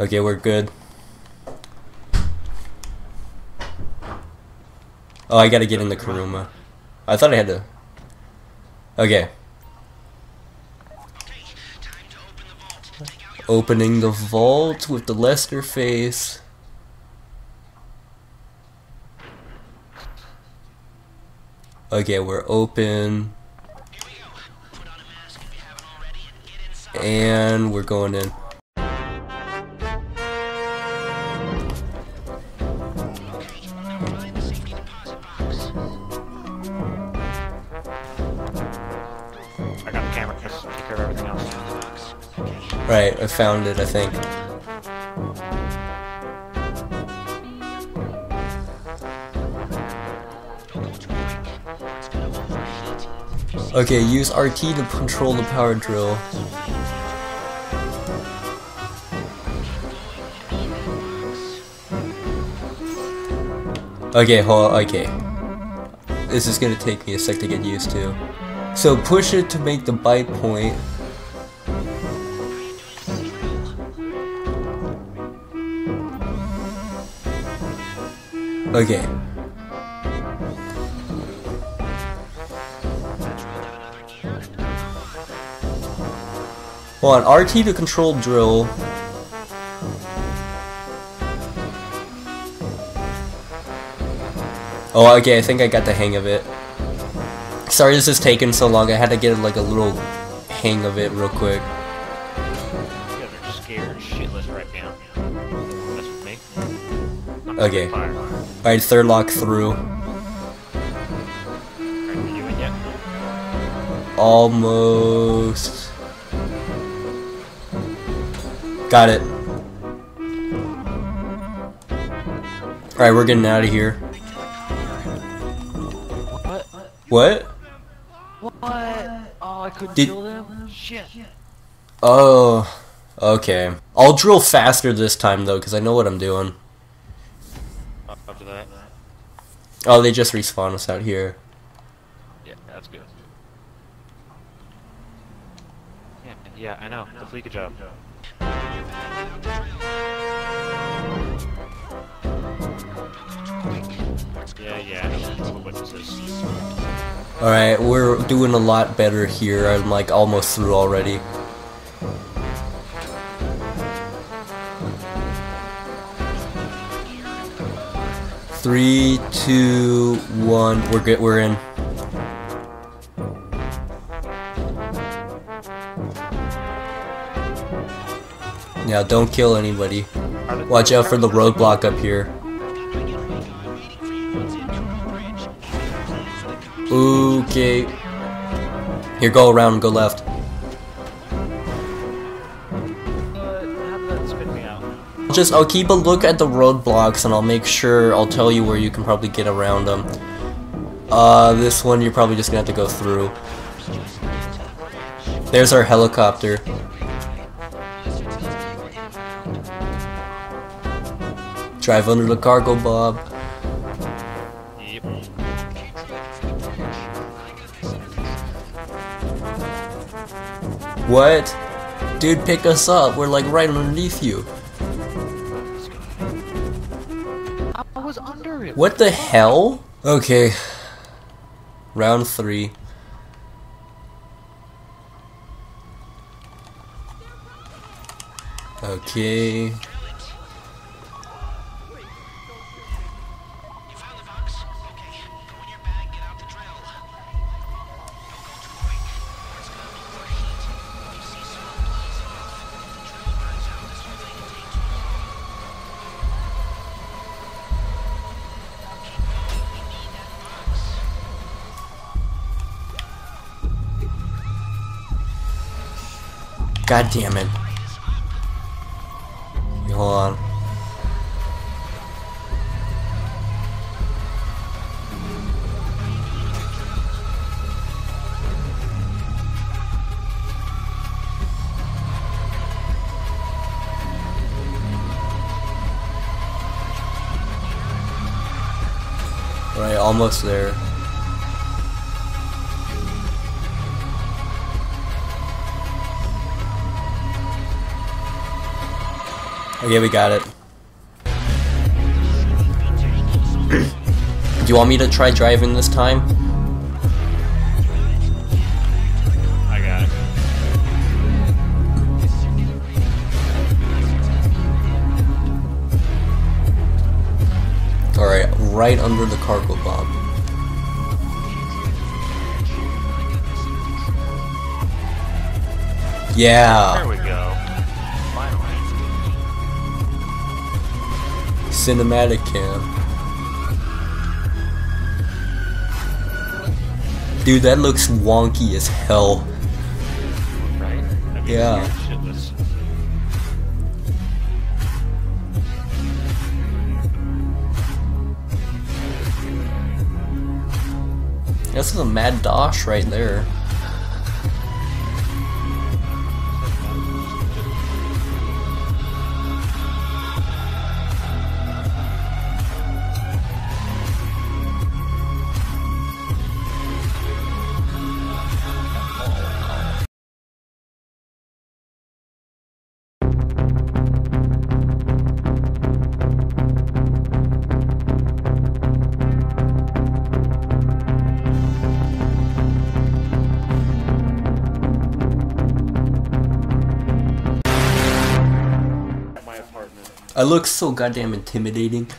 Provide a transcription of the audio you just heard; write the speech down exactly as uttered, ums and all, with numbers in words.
Okay, we're good. Oh, I gotta get in the Karuma. I thought I had to. Okay. Opening the vault with the Lester face. Okay, we're open. And we're going in. Right, I found it, I think. Okay, use R T to control the power drill. Okay, hold on, okay. This is gonna take me a sec to get used to. So push it to make the bite point. Okay. Hold on, R T to control drill. Oh, okay, I think I got the hang of it. Sorry this is taking so long, I had to get like a little hang of it real quick. You guys are scared shitless right now. That's with me. I'm okay. Alright, third lock through. Aren't you doing yet? Almost. Got it. Alright, we're getting out of here. What? What? What? Oh, I couldn't kill them? Shit. Oh, okay. I'll drill faster this time, though, because I know what I'm doing. After that. Oh, they just respawn us out here. Yeah, that's good. Yeah, yeah, I know. The fleek job. Yeah, yeah. All right, we're doing a lot better here. I'm like almost through already. Three, two, one. We're good. We're in. Now, don't kill anybody. Watch out for the roadblock up here. Okay. Here, go around. Go left. Just, I'll keep a look at the roadblocks and I'll make sure, I'll tell you where you can probably get around them. Uh, this one you're probably just gonna have to go through. There's our helicopter. Drive under the Cargobob. Yep. What? Dude, pick us up, we're like right underneath you. What the hell? Okay. Round three. Okay. God damn it. Hold on. Right, almost there. Okay, we got it. Do you want me to try driving this time? I got it. Alright, right under the Cargobob. Yeah. There we go. Finally. Cinematic cam. Dude, that looks wonky as hell. Right? I mean, yeah. This is a mad dosh right there. I look so goddamn intimidating.